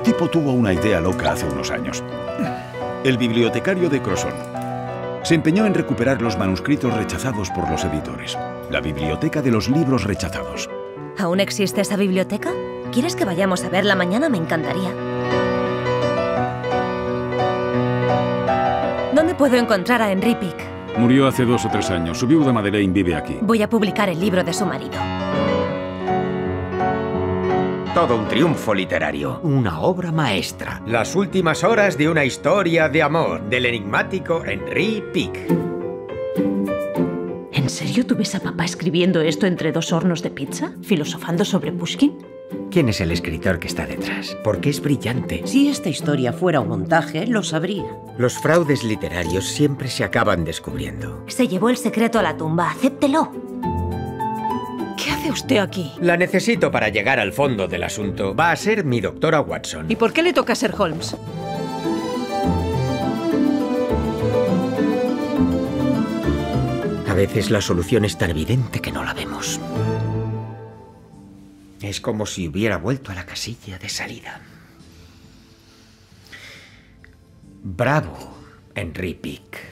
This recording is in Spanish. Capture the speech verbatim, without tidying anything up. Un tipo tuvo una idea loca hace unos años. El bibliotecario de Crozon. Se empeñó en recuperar los manuscritos rechazados por los editores. La biblioteca de los libros rechazados. ¿Aún existe esa biblioteca? ¿Quieres que vayamos a verla mañana? Me encantaría. ¿Dónde puedo encontrar a Henri Pick? Murió hace dos o tres años. Su viuda Madeleine vive aquí. Voy a publicar el libro de su marido. Todo un triunfo literario. Una obra maestra. Las últimas horas de una historia de amor, del enigmático Henri Pick. ¿En serio tú ves a papá escribiendo esto entre dos hornos de pizza? ¿Filosofando sobre Pushkin? ¿Quién es el escritor que está detrás? Porque es brillante. Si esta historia fuera un montaje, lo sabría. Los fraudes literarios siempre se acaban descubriendo. Se llevó el secreto a la tumba. ¡Acéptelo! ¿Qué hace usted aquí? La necesito para llegar al fondo del asunto. Va a ser mi doctora Watson. ¿Y por qué le toca ser Holmes? A veces la solución es tan evidente que no la vemos. Es como si hubiera vuelto a la casilla de salida. Bravo, Henri Pick.